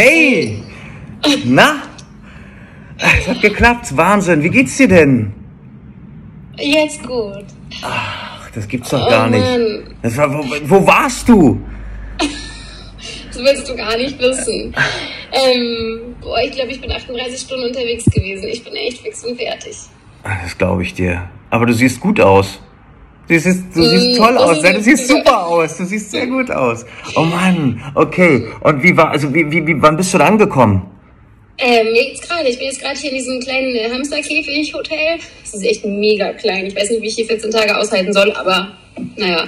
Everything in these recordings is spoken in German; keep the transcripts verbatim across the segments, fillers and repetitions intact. Hey! Na? Es hat geklappt, Wahnsinn. Wie geht's dir denn? Jetzt gut. Ach, das gibt's doch oh, gar nicht. Mann. Das war, wo, wo warst du? Das willst du gar nicht wissen. Ähm, boah, ich glaube, ich bin achtunddreißig Stunden unterwegs gewesen. Ich bin echt fix und fertig. Das glaube ich dir. Aber du siehst gut aus. Du siehst, du siehst toll mm, aus, du siehst super aus, du siehst sehr gut aus. Oh Mann, okay. Und wie war, also wie, wie, wie wann bist du da angekommen? Ähm, jetzt gerade. Ich bin jetzt gerade hier in diesem kleinen äh, Hamsterkäfig-Hotel. Das ist echt mega klein. Ich weiß nicht, wie ich hier vierzehn Tage aushalten soll, aber naja.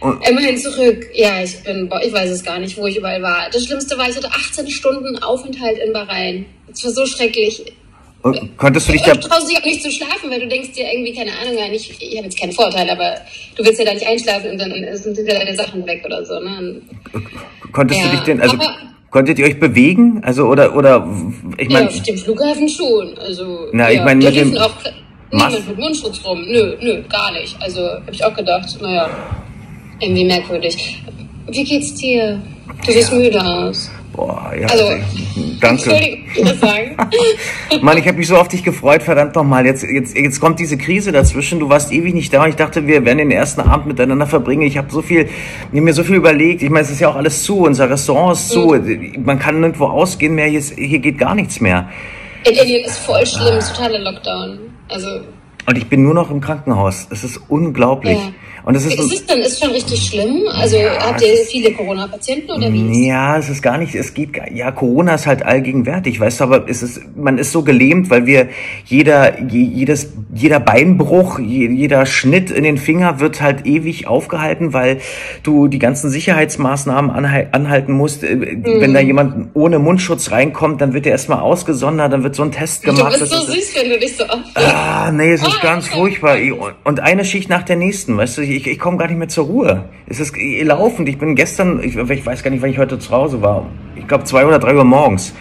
Und immerhin zurück. Ja, ich bin, ich weiß es gar nicht, wo ich überall war. Das Schlimmste war, ich hatte achtzehn Stunden Aufenthalt in Bahrain. Das war so schrecklich. Und konntest du dich da... Du traust dich auch nicht zu schlafen, weil du denkst dir irgendwie, keine Ahnung, ich, ich habe jetzt keinen Vorteil, aber du willst ja da nicht einschlafen und dann sind ja deine Sachen weg oder so. Ne? Konntest ja. du dich denn, also aber, konntet ihr euch bewegen? Also oder, oder ich meine... Ja, auf dem Flughafen schon, also... Na, ja, ich meine mit dem... Auch, niemand mit Mundschutz rum, nö, nö, gar nicht. Also habe ich auch gedacht, naja, irgendwie merkwürdig. Wie geht's dir? Du siehst ja. müde aus. Boah, ja, also, danke. Entschuldigung, sagen. Mann, ich habe mich so auf dich gefreut, verdammt nochmal. Jetzt, jetzt, jetzt kommt diese Krise dazwischen. Du warst ewig nicht da und ich dachte, wir werden den ersten Abend miteinander verbringen. Ich habe so viel, ich hab mir so viel überlegt. Ich meine, es ist ja auch alles zu, unser Restaurant ist zu. Mhm. Man kann nirgendwo ausgehen mehr, hier, ist, hier geht gar nichts mehr. In Indien ist voll schlimm, ah. ist totaler Lockdown. Also... Und ich bin nur noch im Krankenhaus. Es ist unglaublich. Ja. Und es ist, ist es dann ist schon richtig schlimm? Also ja, habt ihr viele Corona-Patienten oder wie? Ja, es ist gar nicht. Es geht ja Corona ist halt allgegenwärtig, weißt du. Aber es ist man ist so gelähmt, weil wir jeder jedes jeder Beinbruch, jeder Schnitt in den Finger wird halt ewig aufgehalten, weil du die ganzen Sicherheitsmaßnahmen anhalten musst. Mhm. Wenn da jemand ohne Mundschutz reinkommt, dann wird er erstmal ausgesondert, dann wird so ein Test gemacht. Du bist so süß, wenn du dich so aufregst. Ah, nee, es ist ganz furchtbar. Und eine Schicht nach der nächsten, weißt du, ich, ich komme gar nicht mehr zur Ruhe. Es ist laufend. Ich bin gestern, ich, ich weiß gar nicht, wann ich heute zu Hause war. Ich glaube, zwei oder drei Uhr morgens.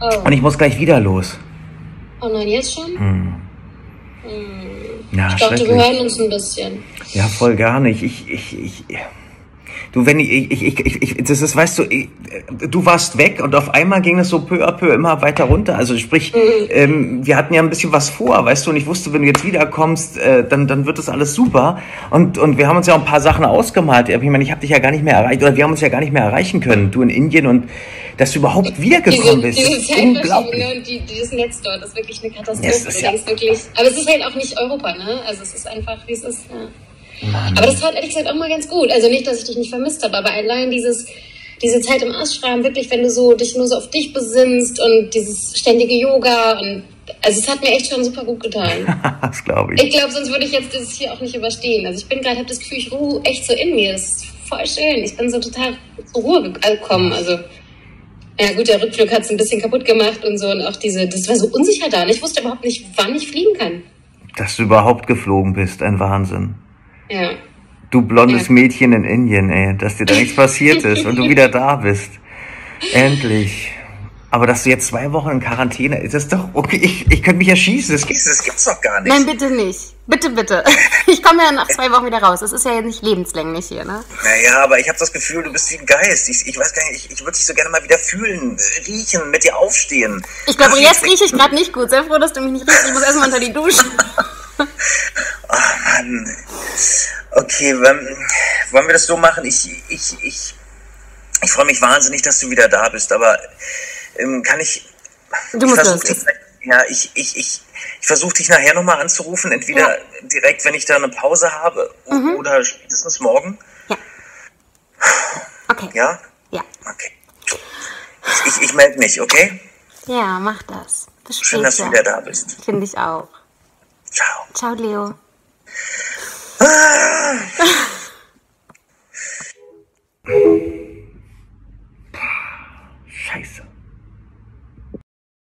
Oh. Und ich muss gleich wieder los. Oh nein, jetzt schon? Hm. Hm. Ja, ich dachte, wir hören uns ein bisschen. Ja, voll gar nicht. Ich, ich, ich... Du, wenn ich, ich, ich, ich, das ist, weißt du, ich, du warst weg und auf einmal ging es so peu à peu immer weiter runter. Also sprich, mhm. ähm, wir hatten ja ein bisschen was vor, weißt du, und ich wusste, wenn du jetzt wiederkommst, äh, dann, dann wird das alles super. Und, und wir haben uns ja auch ein paar Sachen ausgemalt. Ich meine, ich habe dich ja gar nicht mehr erreicht, oder wir haben uns ja gar nicht mehr erreichen können, du in Indien, und dass du überhaupt wiedergekommen bist. Diese Zeitmaschine und die, dieses Netz dort, das ist wirklich eine Katastrophe. Yes, ist ja das ist wirklich, aber es ist halt auch nicht Europa, ne? Also es ist einfach, wie es ist, ne? Mann. Aber das tat ehrlich gesagt auch mal ganz gut. Also nicht, dass ich dich nicht vermisst habe, aber allein dieses, diese Zeit im Ashram, wirklich, wenn du so dich nur so auf dich besinnst und dieses ständige Yoga und also es hat mir echt schon super gut getan. Das glaube ich. Ich glaube, sonst würde ich jetzt das hier auch nicht überstehen. Also ich bin gerade, habe das Gefühl, ich ruhe echt so in mir. Das ist voll schön. Ich bin so total zur Ruhe gekommen. Also ja gut, der Rückflug hat es ein bisschen kaputt gemacht und so und auch diese, das war so unsicher da. Und ich wusste überhaupt nicht, wann ich fliegen kann. Dass du überhaupt geflogen bist, ein Wahnsinn. Ja. Du blondes ja. Mädchen in Indien, ey, dass dir da nichts passiert ist und du wieder da bist. Endlich. Aber dass du jetzt zwei Wochen in Quarantäne ist, ist doch okay. Ich, ich könnte mich erschießen. Das gibt's, das gibt's doch gar nicht. Nein, bitte nicht. Bitte, bitte. Ich komme ja nach zwei Wochen wieder raus. Das ist ja nicht lebenslänglich hier, ne? Naja, aber ich habe das Gefühl, du bist wie ein Geist. Ich, ich weiß gar nicht, ich, ich würde dich so gerne mal wieder fühlen, riechen, mit dir aufstehen. Ich glaube, jetzt rieche ich gerade nicht gut. Sei froh, dass du mich nicht riechst. Ich muss erstmal unter die Dusche. Oh Mann. Okay, wollen wir das so machen? Ich, ich, ich, ich freue mich wahnsinnig, dass du wieder da bist, aber ähm, kann ich... Du musst versuch, dich, ja, ich, ich, ich, ich versuche dich nachher nochmal anzurufen, entweder ja. direkt, wenn ich da eine Pause habe, mhm. oder spätestens morgen. Ja. Okay. Ja? Ja. Okay. Ich, ich melde mich, okay? Ja, mach das. Bis später. Schön, dass du wieder da bist. Finde ich auch. Ciao. Ciao, Leo. Ah.